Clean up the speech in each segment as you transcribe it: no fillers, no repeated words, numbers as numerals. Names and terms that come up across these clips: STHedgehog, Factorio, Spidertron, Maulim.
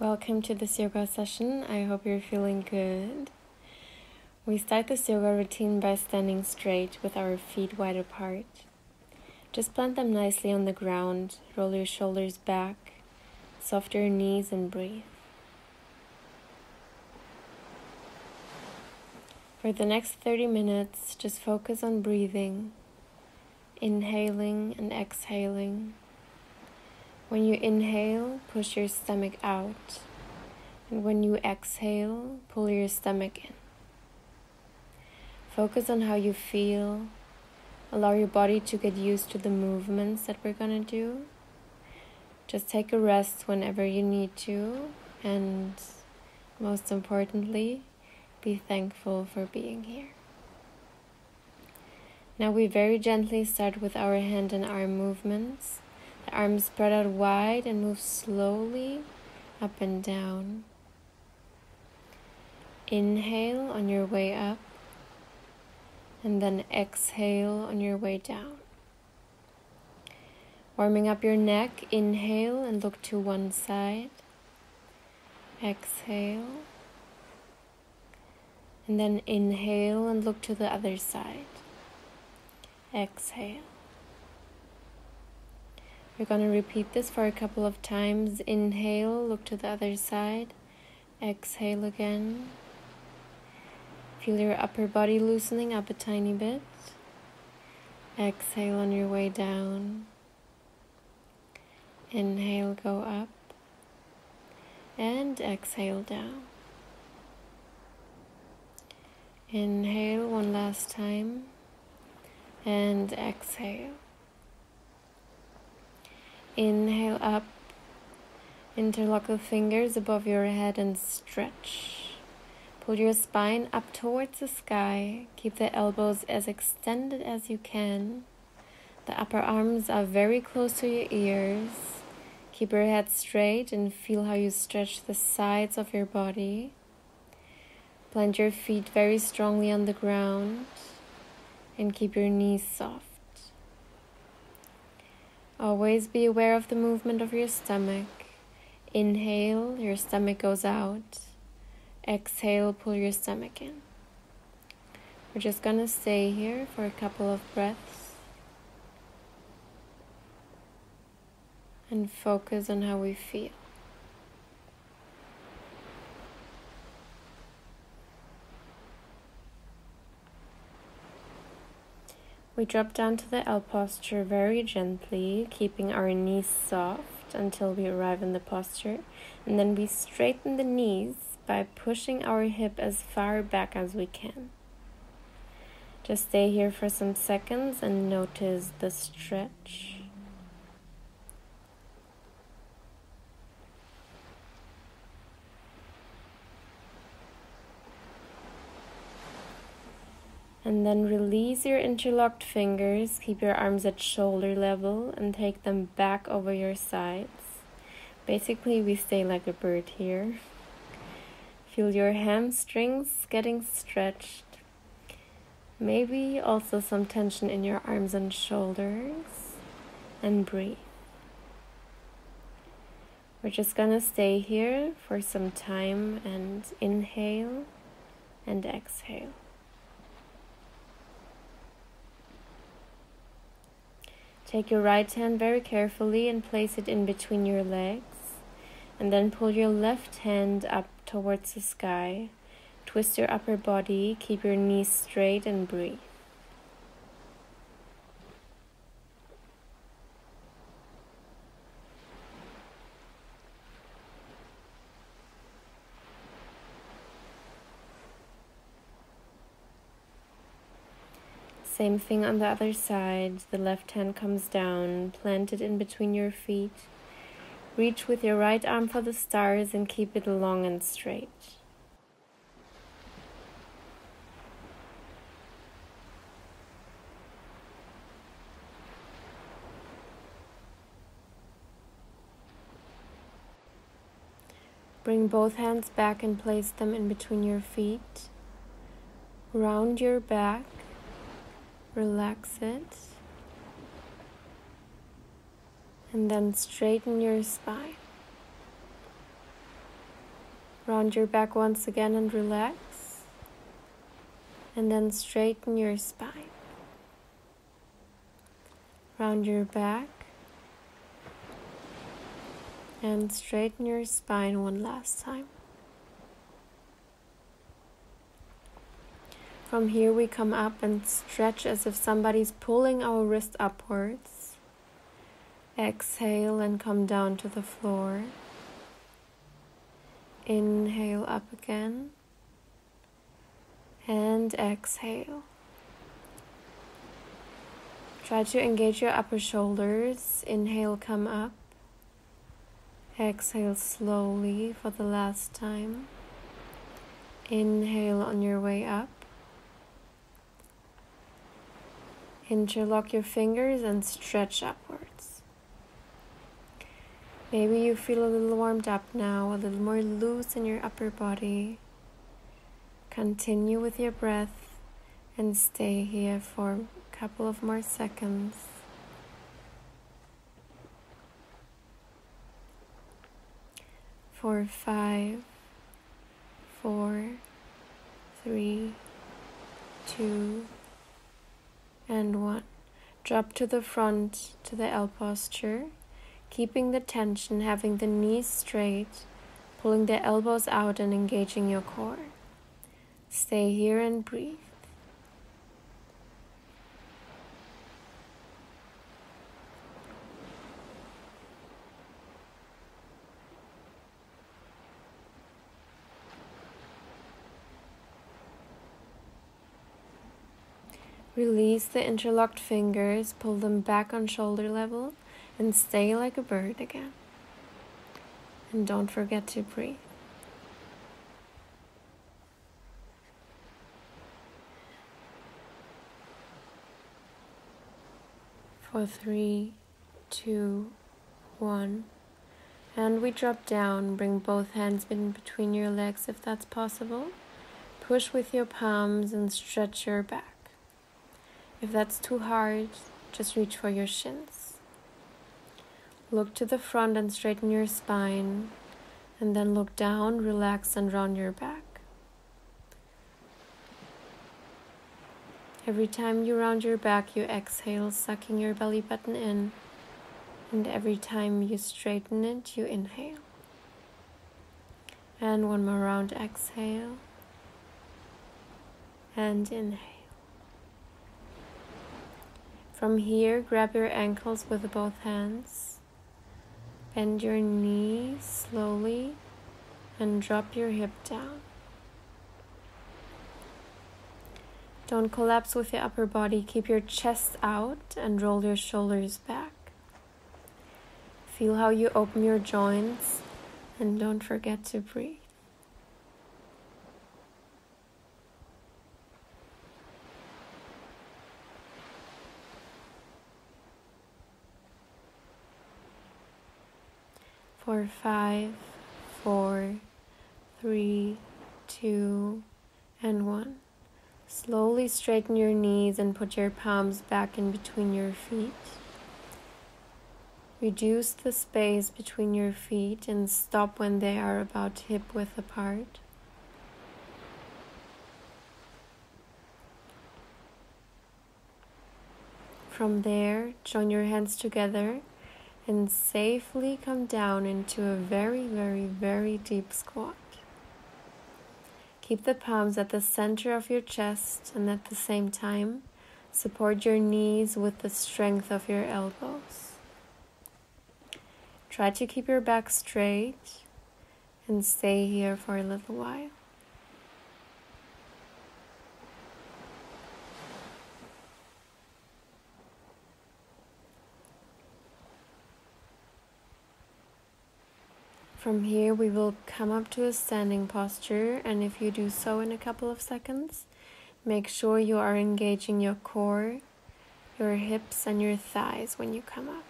Welcome to this yoga session. I hope you're feeling good. We start this yoga routine by standing straight with our feet wide apart. Just plant them nicely on the ground, roll your shoulders back, soften your knees and breathe. For the next 30 minutes, just focus on breathing, inhaling and exhaling. When you inhale, push your stomach out, and when you exhale, pull your stomach in. Focus on how you feel. Allow your body to get used to the movements that we're gonna do. Just take a rest whenever you need to, and most importantly, be thankful for being here. Now we very gently start with our hand and arm movements. The arms spread out wide and move slowly up and down. Inhale on your way up, and then exhale on your way down. Warming up your neck, inhale and look to one side. Exhale. And then inhale and look to the other side. Exhale. We're going to repeat this for a couple of times. Inhale, look to the other side. Exhale again. Feel your upper body loosening up a tiny bit. Exhale on your way down. Inhale, go up. And exhale down. Inhale one last time. And exhale. Inhale up, interlock the fingers above your head and stretch. Pull your spine up towards the sky. Keep the elbows as extended as you can. The upper arms are very close to your ears. Keep your head straight and feel how you stretch the sides of your body. Plant your feet very strongly on the ground and keep your knees soft. Always be aware of the movement of your stomach. Inhale, your stomach goes out. Exhale, pull your stomach in. We're just gonna stay here for a couple of breaths. And focus on how we feel. We drop down to the L posture very gently, keeping our knees soft until we arrive in the posture. And then we straighten the knees by pushing our hip as far back as we can. Just stay here for some seconds and notice the stretch. And then release your interlocked fingers, keep your arms at shoulder level and take them back over your sides. Basically, we stay like a bird here. Feel your hamstrings getting stretched. Maybe also some tension in your arms and shoulders. And breathe. We're just gonna stay here for some time and inhale and exhale. Take your right hand very carefully and place it in between your legs. And then pull your left hand up towards the sky. Twist your upper body, keep your knees straight and breathe. Same thing on the other side. The left hand comes down, plant it in between your feet. Reach with your right arm for the stars and keep it long and straight. Bring both hands back and place them in between your feet. Round your back. Relax it, and then straighten your spine. Round your back once again and relax. And then straighten your spine. Round your back. And straighten your spine one last time. From here we come up and stretch as if somebody's pulling our wrist upwards. Exhale and come down to the floor. Inhale up again. And exhale. Try to engage your upper shoulders. Inhale, come up. Exhale slowly for the last time. Inhale on your way up. Interlock your fingers and stretch upwards. Maybe you feel a little warmed up now, a little more loose in your upper body. Continue with your breath and stay here for a couple of more seconds. For 5, 4, 3, 2, and 1. Drop to the front to the L posture, keeping the tension, having the knees straight, pulling the elbows out and engaging your core. Stay here and breathe. Release the interlocked fingers, pull them back on shoulder level, and stay like a bird again. And don't forget to breathe. For 3, 2, 1. And we drop down, bring both hands in between your legs if that's possible. Push with your palms and stretch your back. If that's too hard, just reach for your shins. Look to the front and straighten your spine. And then look down, relax, and round your back. Every time you round your back, you exhale, sucking your belly button in. And every time you straighten it, you inhale. And one more round, exhale. And inhale. From here, grab your ankles with both hands, bend your knee slowly, and drop your hip down. Don't collapse with your upper body, keep your chest out and roll your shoulders back. Feel how you open your joints, and don't forget to breathe. For 5, 4, 3, 2, and 1. Slowly straighten your knees and put your palms back in between your feet. Reduce the space between your feet and stop when they are about hip width apart. From there, join your hands together. And safely come down into a very, very, very deep squat. Keep the palms at the center of your chest and at the same time, support your knees with the strength of your elbows. Try to keep your back straight and stay here for a little while. From here, we will come up to a standing posture, and if you do so in a couple of seconds, make sure you are engaging your core, your hips, and your thighs when you come up.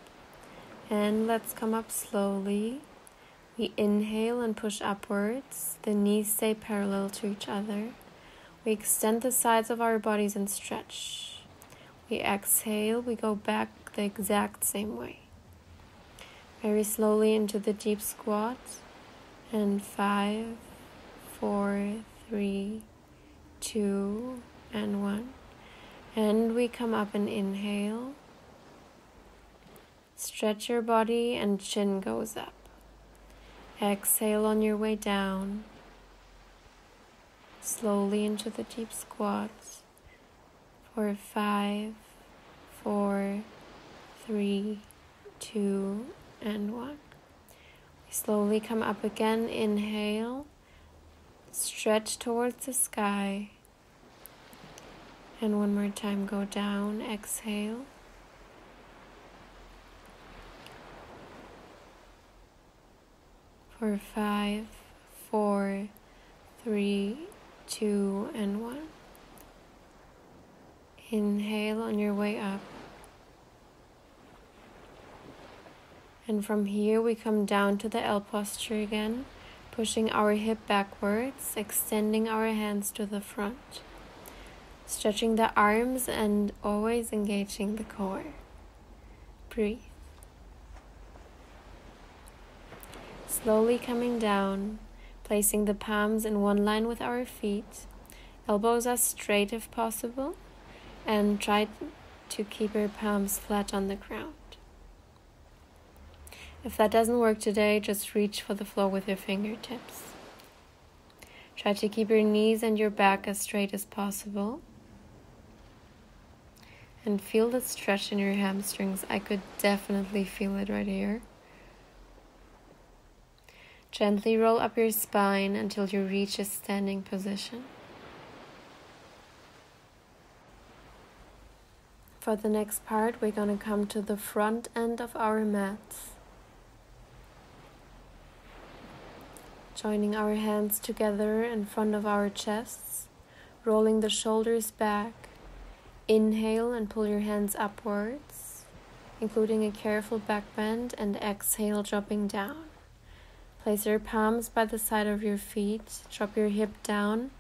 And let's come up slowly. We inhale and push upwards. The knees stay parallel to each other. We extend the sides of our bodies and stretch. We exhale, we go back the exact same way. Very slowly into the deep squat, and 5, 4, 3, 2, and 1. And we come up and inhale. Stretch your body and chin goes up. Exhale on your way down. Slowly into the deep squats. For 5, 4, 3, 2, and 1. We slowly come up again. Inhale. Stretch towards the sky. And one more time, go down. Exhale. For 5, 4, 3, 2, and 1. Inhale on your way up. And from here, we come down to the L posture again, pushing our hip backwards, extending our hands to the front, stretching the arms and always engaging the core. Breathe. Slowly coming down, placing the palms in one line with our feet. Elbows are straight if possible, and try to keep your palms flat on the ground. If that doesn't work today, just reach for the floor with your fingertips. Try to keep your knees and your back as straight as possible. And feel the stretch in your hamstrings. I could definitely feel it right here. Gently roll up your spine until you reach a standing position. For the next part, we're going to come to the front end of our mats. Joining our hands together in front of our chests, rolling the shoulders back. Inhale and pull your hands upwards, including a careful back bend, and exhale, dropping down. Place your palms by the side of your feet, drop your hip down,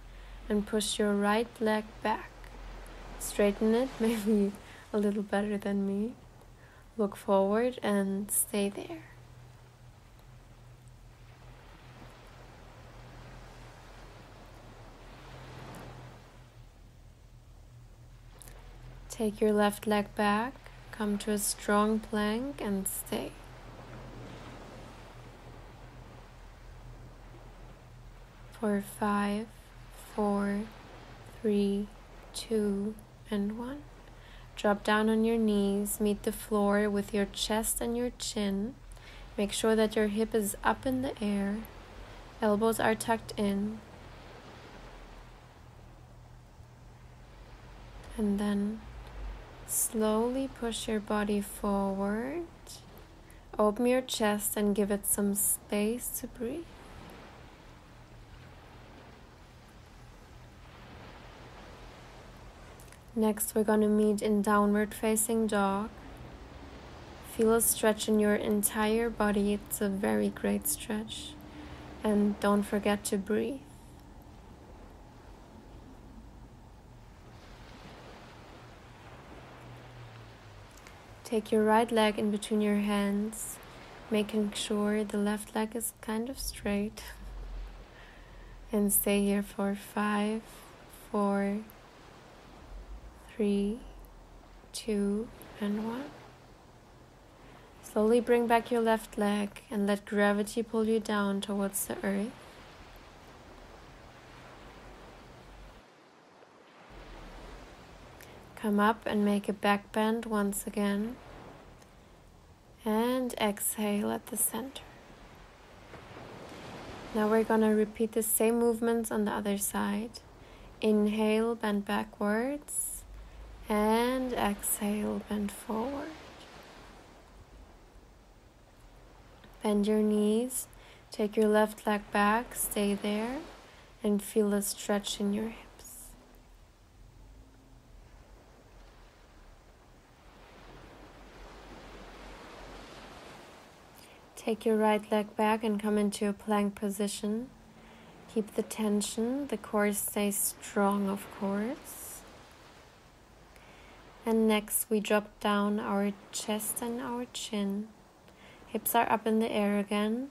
and push your right leg back. Straighten it, maybe a little better than me. Look forward and stay there. Take your left leg back, come to a strong plank and stay. For 5, 4, 3, 2, and 1. Drop down on your knees, meet the floor with your chest and your chin. Make sure that your hip is up in the air, elbows are tucked in. And then slowly push your body forward, open your chest and give it some space to breathe. Next, we're going to meet in downward facing dog. Feel a stretch in your entire body. It's a very great stretch. And don't forget to breathe. Take your right leg in between your hands, making sure the left leg is kind of straight. And stay here for 5, 4, 3, 2, and 1. Slowly bring back your left leg and let gravity pull you down towards the earth. Come up and make a back bend once again. And exhale at the center. Now we're going to repeat the same movements on the other side. Inhale, bend backwards. And exhale, bend forward. Bend your knees. Take your left leg back. Stay there. And feel a stretch in your hips. Take your right leg back and come into a plank position. Keep the tension. The core stays strong, of course. And next, we drop down our chest and our chin. Hips are up in the air again.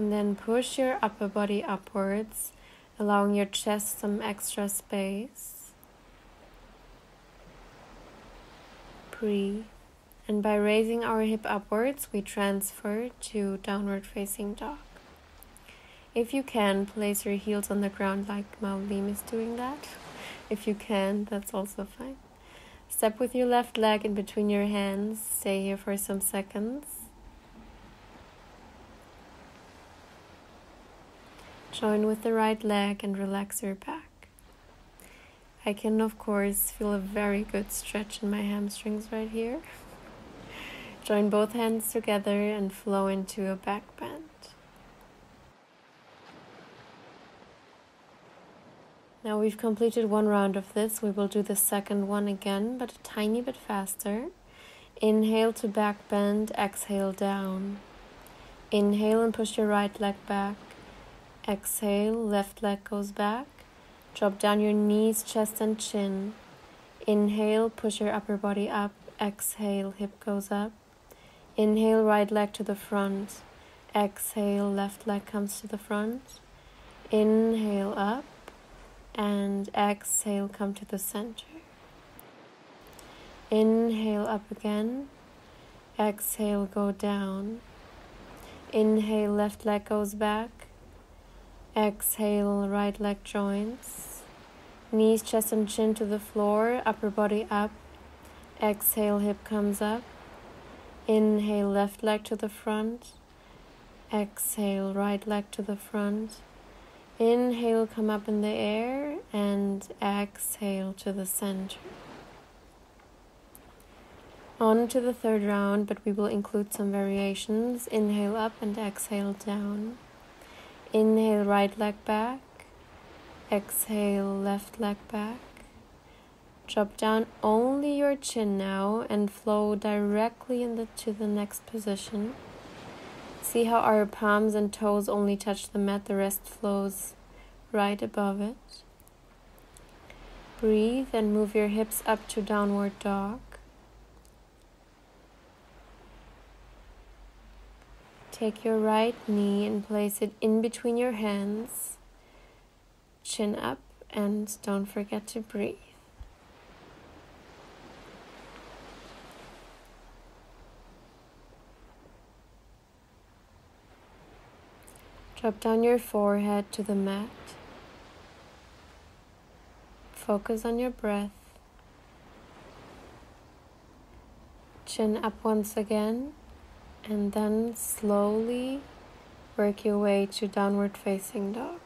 and then push your upper body upwards, allowing your chest some extra space. Breathe. And by raising our hip upwards, we transfer to downward facing dog. If you can, place your heels on the ground like Maulim is doing that. If you can, that's also fine. Step with your left leg in between your hands. Stay here for some seconds. Join with the right leg and relax your back. I can, of course, feel a very good stretch in my hamstrings right here. Join both hands together and flow into a back bend. Now we've completed one round of this. We will do the second one again, but a tiny bit faster. Inhale to back bend, exhale down. Inhale and push your right leg back. Exhale, left leg goes back. Drop down your knees, chest and chin. Inhale, push your upper body up. Exhale, hip goes up. Inhale, right leg to the front. Exhale, left leg comes to the front. Inhale up. And exhale, come to the center. Inhale up again. Exhale, go down. Inhale, left leg goes back. Exhale, right leg joins. Knees, chest and chin to the floor, upper body up. Exhale, hip comes up. Inhale, left leg to the front. Exhale, right leg to the front. Inhale, come up in the air, and exhale to the center. On to the third round, but we will include some variations. Inhale up and exhale down. Inhale, right leg back. Exhale, left leg back. Drop down only your chin now and flow directly to the next position. See how our palms and toes only touch the mat, the rest flows right above it. Breathe and move your hips up to downward dog. Take your right knee and place it in between your hands. Chin up and don't forget to breathe. Drop down your forehead to the mat. Focus on your breath. Chin up once again, and then slowly work your way to downward facing dog.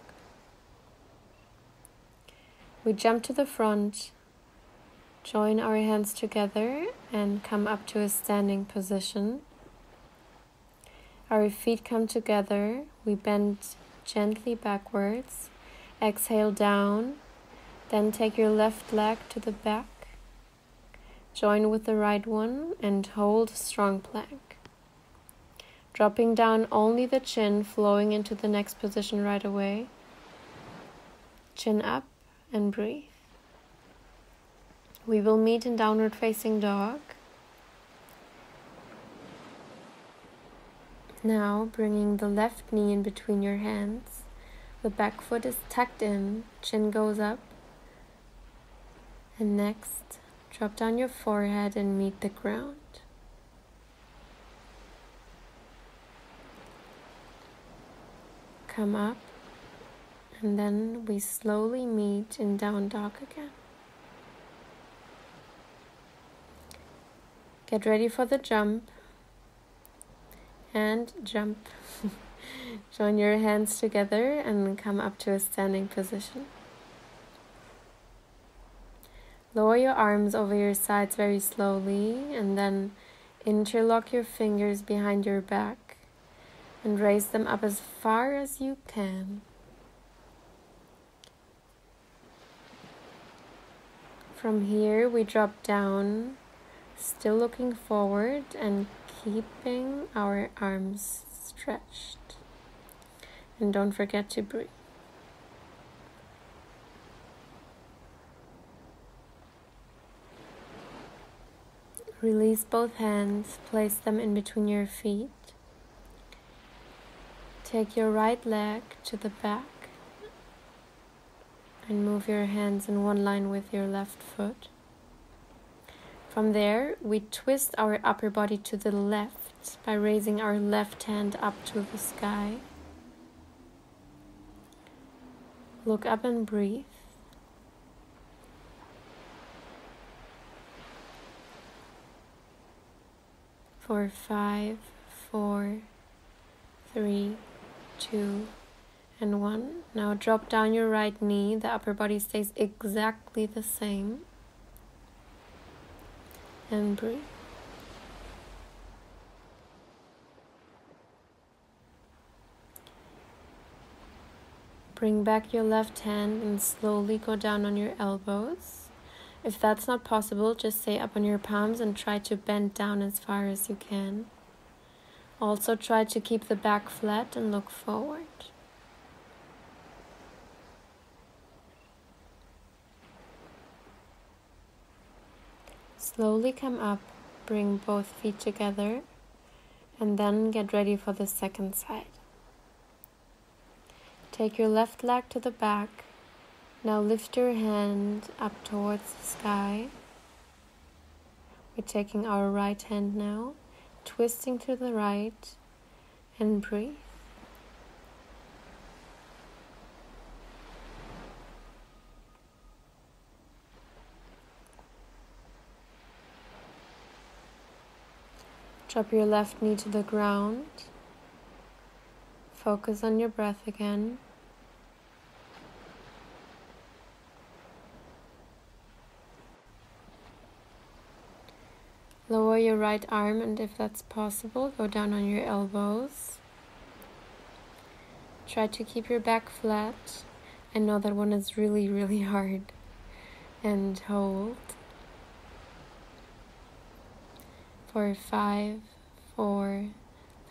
We jump to the front, join our hands together, and come up to a standing position. Our feet come together, we bend gently backwards, exhale down, then take your left leg to the back, join with the right one and hold strong plank. Dropping down only the chin, flowing into the next position right away. Chin up and breathe. We will meet in downward facing dog. Now, bringing the left knee in between your hands, the back foot is tucked in, chin goes up. And next, drop down your forehead and meet the ground. Come up, and then we slowly meet in down dog again. Get ready for the jump. And jump. Join your hands together and come up to a standing position. Lower your arms over your sides very slowly and then interlock your fingers behind your back and raise them up as far as you can. From here, we drop down, still looking forward and keeping our arms stretched. And don't forget to breathe. Release both hands, place them in between your feet. Take your right leg to the back and move your hands in one line with your left foot. From there, we twist our upper body to the left by raising our left hand up to the sky. Look up and breathe. For 5, 4, 3, 2, and 1. Now drop down your right knee. The upper body stays exactly the same. And breathe. Bring back your left hand and slowly go down on your elbows. If that's not possible, just stay up on your palms and try to bend down as far as you can. Also try to keep the back flat and look forward. Slowly come up, bring both feet together, and then get ready for the second side. Take your left leg to the back. Now lift your hand up towards the sky. We're taking our right hand now, twisting to the right, and breathe. Drop your left knee to the ground. Focus on your breath again. Lower your right arm, and if that's possible, go down on your elbows. Try to keep your back flat. I know that one is really, really hard. And hold. For 5, 4,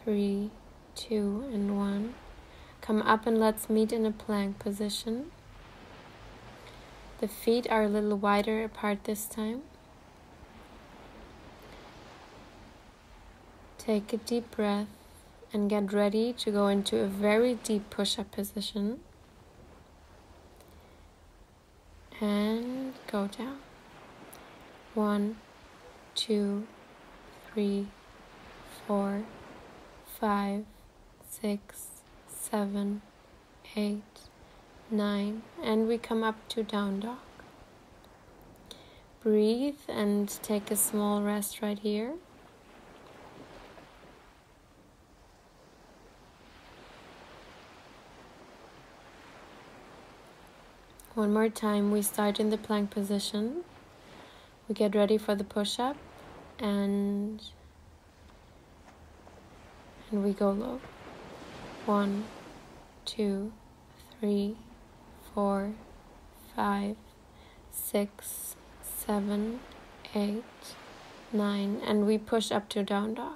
3, 2, and 1. Come up and let's meet in a plank position. The feet are a little wider apart this time. Take a deep breath and get ready to go into a very deep push-up position. And go down. 1, 2, 3, 4, 5, 6, 7, 8, 9. And we come up to down dog. Breathe and take a small rest right here. One more time, we start in the plank position. We get ready for the push-up. And we go low. 1, 2, 3, 4, 5, 6, 7, 8, 9. And we push up to down dog.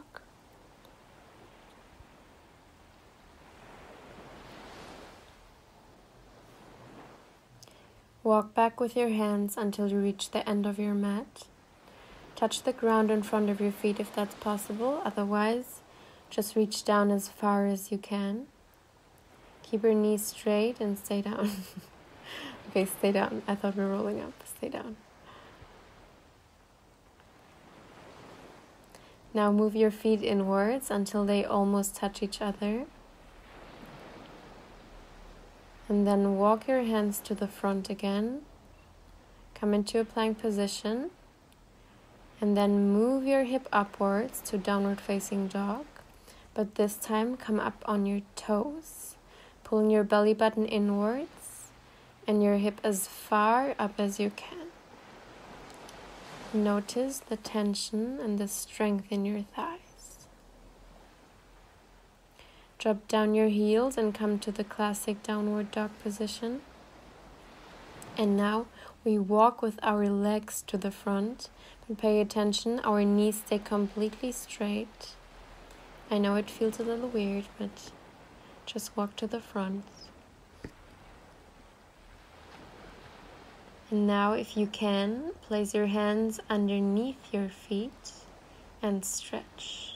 Walk back with your hands until you reach the end of your mat. Touch the ground in front of your feet if that's possible. Otherwise, just reach down as far as you can. Keep your knees straight and stay down. Okay, stay down. I thought we were rolling up. Stay down. Now move your feet inwards until they almost touch each other. And then walk your hands to the front again. Come into a plank position. And then move your hip upwards to downward facing dog. But this time come up on your toes, pulling your belly button inwards and your hip as far up as you can. Notice the tension and the strength in your thighs. Drop down your heels and come to the classic downward dog position. And now we walk with our legs to the front. Pay attention, our knees stay completely straight. I know it feels a little weird, but just walk to the front. And now, if you can, place your hands underneath your feet and stretch.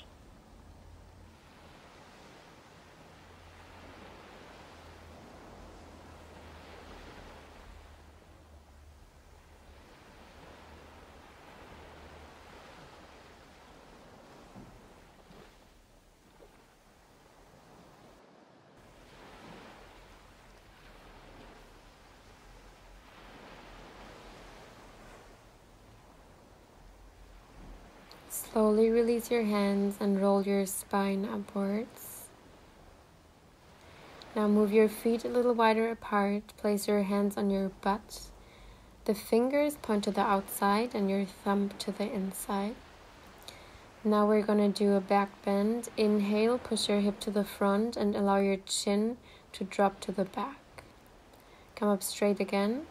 Slowly release your hands and roll your spine upwards. Now move your feet a little wider apart. Place your hands on your butt. The fingers point to the outside and your thumb to the inside. Now we're going to do a back bend. Inhale, push your hip to the front and allow your chin to drop to the back. Come up straight again.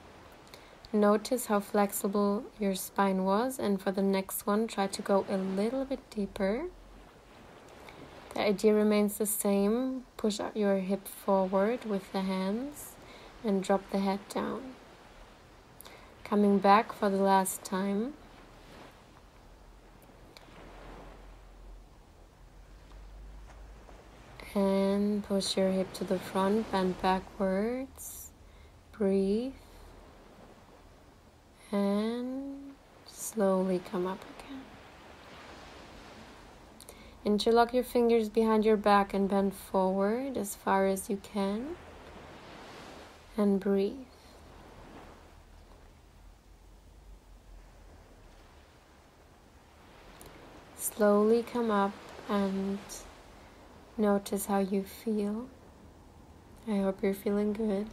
Notice how flexible your spine was, and for the next one, try to go a little bit deeper. The idea remains the same. Push out your hip forward with the hands and drop the head down. Coming back for the last time. And push your hip to the front, bend backwards, breathe. And slowly come up again. Interlock your fingers behind your back and bend forward as far as you can. And breathe. Slowly come up and notice how you feel. I hope you're feeling good.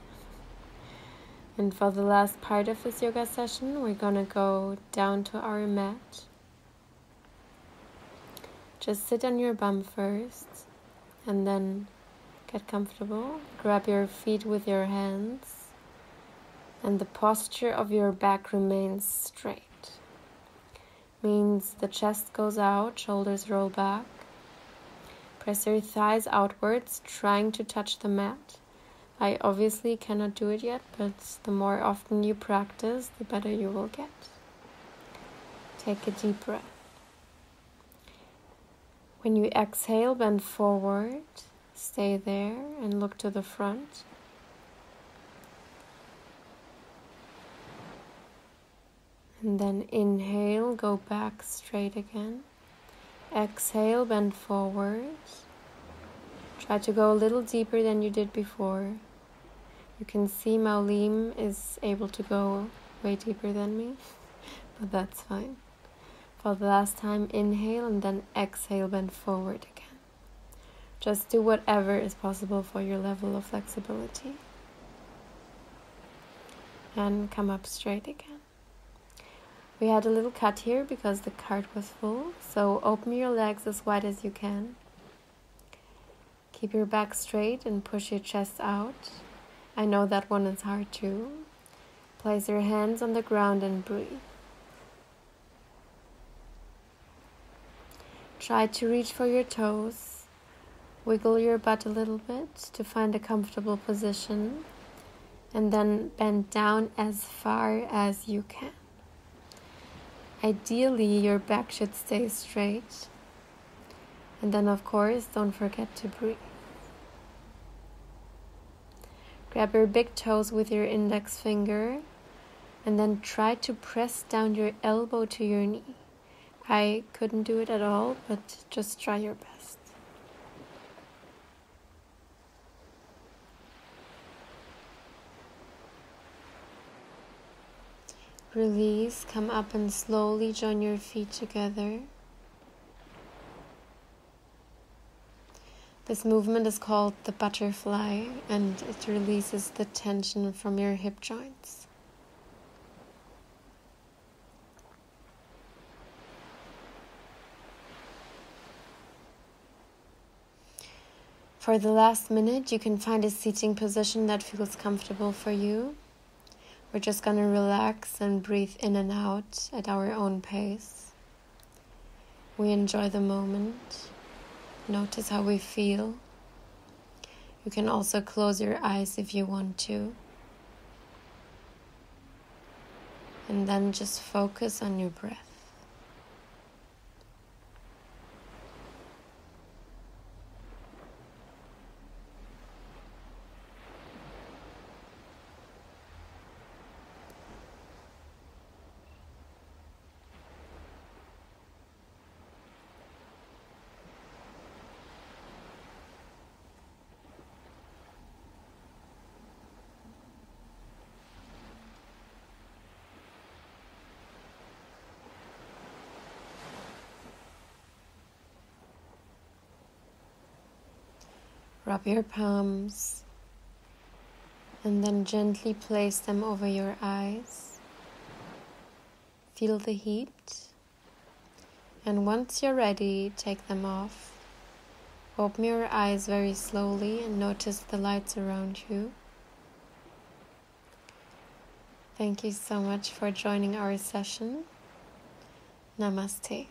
And for the last part of this yoga session, we're gonna go down to our mat. Just sit on your bum first, and then get comfortable. Grab your feet with your hands, and the posture of your back remains straight. Means the chest goes out, shoulders roll back. Press your thighs outwards, trying to touch the mat. I obviously cannot do it yet, but the more often you practice, the better you will get. Take a deep breath. When you exhale, bend forward, stay there, and look to the front. And then inhale, go back straight again. Exhale, bend forward. Try to go a little deeper than you did before. You can see Maulim is able to go way deeper than me, but that's fine. For the last time, inhale and then exhale, bend forward again. Just do whatever is possible for your level of flexibility. And come up straight again. We had a little cut here because the cart was full, so open your legs as wide as you can. Keep your back straight and push your chest out. I know that one is hard too. Place your hands on the ground and breathe. Try to reach for your toes. Wiggle your butt a little bit to find a comfortable position. And then bend down as far as you can. Ideally, your back should stay straight. And then, of course, don't forget to breathe. Grab your big toes with your index finger and then try to press down your elbow to your knee. I couldn't do it at all, but just try your best. Release, come up and slowly join your feet together. This movement is called the butterfly, and it releases the tension from your hip joints. For the last minute, you can find a seating position that feels comfortable for you. We're just going to relax and breathe in and out at our own pace. We enjoy the moment. Notice how we feel. You can also close your eyes if you want to. And then just focus on your breath. Rub your palms and then gently place them over your eyes. Feel the heat, and once you're ready, take them off. Open your eyes very slowly and notice the lights around you. Thank you so much for joining our session. Namaste.